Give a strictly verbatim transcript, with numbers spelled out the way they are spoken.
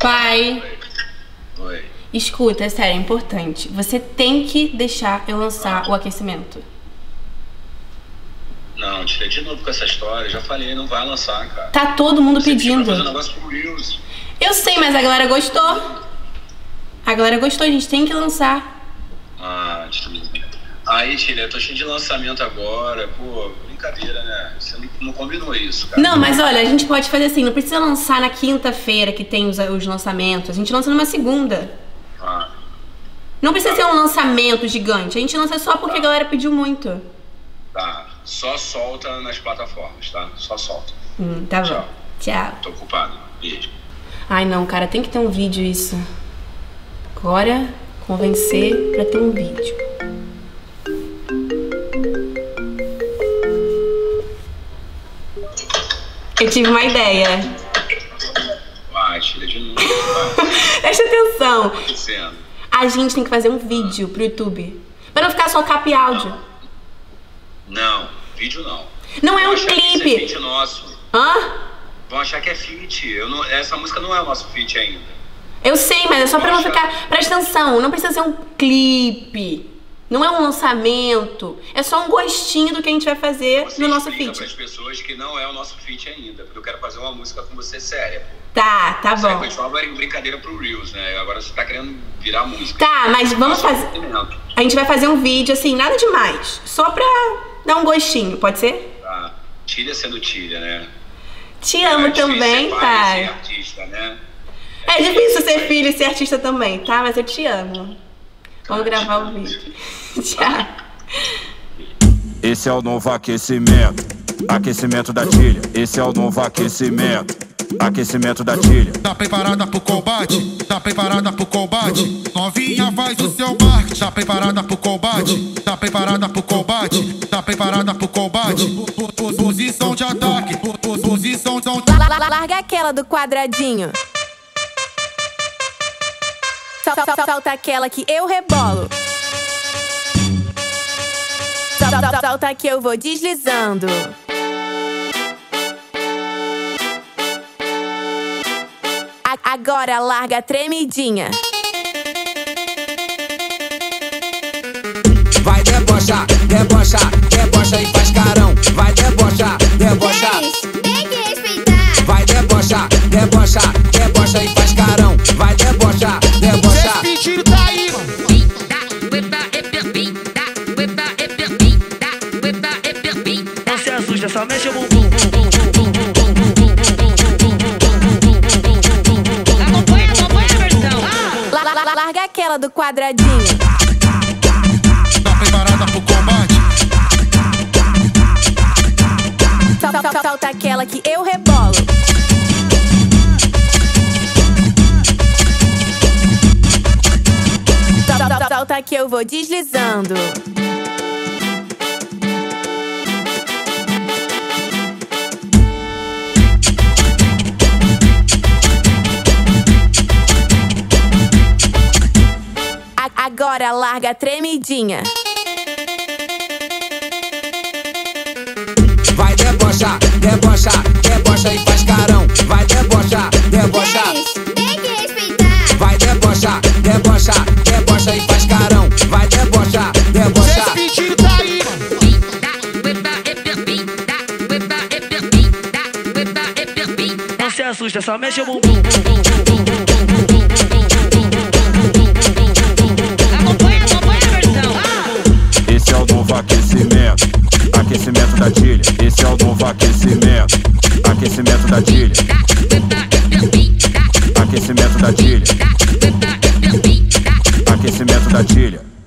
Pai. Oi. Escuta, sério, é importante. Você tem que deixar eu lançar o aquecimento. Não, tirei de novo com essa história. Já falei, não vai lançar, cara. Tá todo mundo você pedindo. Fazer um negócio com Reels. Eu sei, mas a galera gostou. A galera gostou, a gente tem que lançar. Ah, aí, Tília, eu tô cheio de lançamento agora. Pô, brincadeira, né? Você não, não combinou isso, cara. Não, mas olha, a gente pode fazer assim. Não precisa lançar na quinta-feira que tem os, os lançamentos. A gente lança numa segunda. Ah. Não precisa tá. ser um lançamento gigante. A gente lança só porque tá. a galera pediu muito. Tá. Só solta nas plataformas, tá? Só solta. Hum, tá bom. Tchau. Tchau. Tô ocupado. Beijo. Ai, não, cara. Tem que ter um vídeo isso. Agora, convencer pra ter um vídeo. Eu tive uma ideia. Vai, tira de novo. Presta atenção. O que tá acontecendo? A gente tem que fazer um vídeo pro YouTube. Pra não ficar só capa e áudio. Não. não. Vídeo não. Não é um clipe. É feat nosso. Hã? Vão achar que é feat. Eu não, essa música não é o nosso feat ainda. Eu sei, mas é só pra não ficar... Presta atenção, não precisa ser um clipe. Não é um lançamento. É só um gostinho do que a gente vai fazer você no nosso feat. Você explica pras pessoas que não é o nosso feat ainda. Porque eu quero fazer uma música com você séria. Tá, tá bom. Você continuava em brincadeira pro Reels, né? Agora você tá querendo virar música. Tá, mas vamos fazer... A gente vai fazer um vídeo, assim, nada demais. Só pra... Dá um gostinho, pode ser? Tá. Tília sendo Tília, né? Te amo é também, pai. Ser artista, né? É, é difícil ser filho e ser artista também, tá? Mas eu te amo. Vamos gravar o vídeo. Tchau. Esse é o novo aquecimento. Aquecimento da Tília. Esse é o novo aquecimento. Aquecimento da Tília. Tá preparada pro combate? Tá preparada pro combate? Novinha faz o seu marketing. Tá preparada pro combate? Tá preparada pro combate? Tá preparada pro combate? Posição de ataque. Posição de ataque. Larga aquela do quadradinho. Solta, solta, solta aquela que eu rebolo. Solta, solta, solta que eu vou deslizando. A agora larga a tremidinha. Vai debochar, debochar, debocha e faz carão. Vai debochar, debochar. Tem que respeitar. Vai debochar, debochar, debocha e faz carão. Vai debochar, debochar. Só mexe o bumbum. Acompanha, acompanha a versão. Ah! Larga aquela do quadradinho. Tá preparada pro combate? Solta, solta, solta aquela que eu rebolo. Solta, solta, solta que eu vou deslizando. Agora larga a tremidinha. Vai debochar, debochar, debocha e faz carão. Vai debochar, debochar. Tem que respeitar. Vai debochar, debochar, debocha e faz carão. Vai debochar, debochar. Não se assusta, só mexe o bumbum. Aquecimento da Tília, esse é o novo aquecimento. Aquecimento da Tília. Aquecimento da Tília. Aquecimento da Tília.